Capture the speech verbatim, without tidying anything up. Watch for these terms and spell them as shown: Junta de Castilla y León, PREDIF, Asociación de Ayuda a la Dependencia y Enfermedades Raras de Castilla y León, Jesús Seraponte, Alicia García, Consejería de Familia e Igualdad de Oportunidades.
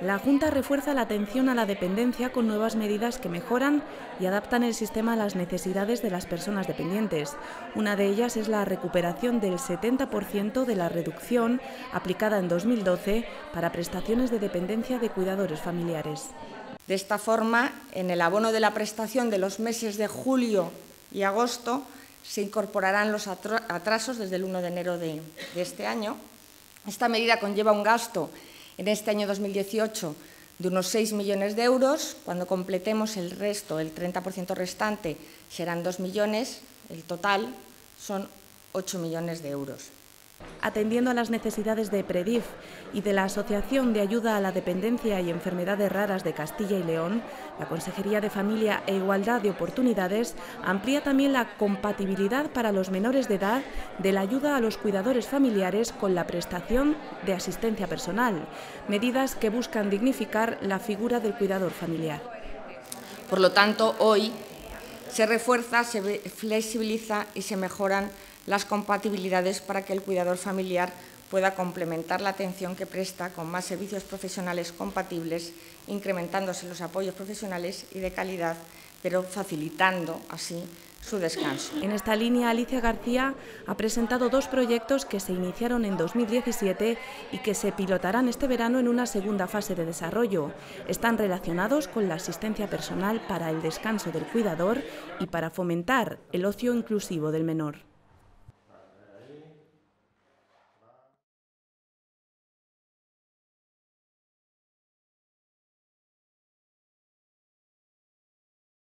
La Junta refuerza la atención a la dependencia con nuevas medidas que mejoran y adaptan el sistema a las necesidades de las personas dependientes. Una de ellas es la recuperación del setenta por ciento de la reducción aplicada en dos mil doce para prestaciones de dependencia de cuidadores familiares. De esta forma, en el abono de la prestación de los meses de julio y agosto se incorporarán los atrasos desde el primero de enero de, de este año. Esta medida conlleva un gasto en este año dos mil dieciocho de unos seis millones de euros. Cuando completemos el resto, el treinta por ciento restante, serán dos millones, el total son ocho millones de euros. Atendiendo a las necesidades de PREDIF y de la Asociación de Ayuda a la Dependencia y Enfermedades Raras de Castilla y León, la Consejería de Familia e Igualdad de Oportunidades amplía también la compatibilidad para los menores de edad de la ayuda a los cuidadores familiares con la prestación de asistencia personal, medidas que buscan dignificar la figura del cuidador familiar. Por lo tanto, hoy se refuerza, se flexibiliza y se mejoran las compatibilidades para que el cuidador familiar pueda complementar la atención que presta con más servicios profesionales compatibles, incrementándose los apoyos profesionales y de calidad, pero facilitando así su descanso. En esta línea, Alicia García ha presentado dos proyectos que se iniciaron en dos mil diecisiete y que se pilotarán este verano en una segunda fase de desarrollo. Están relacionados con la asistencia personal para el descanso del cuidador y para fomentar el ocio inclusivo del menor.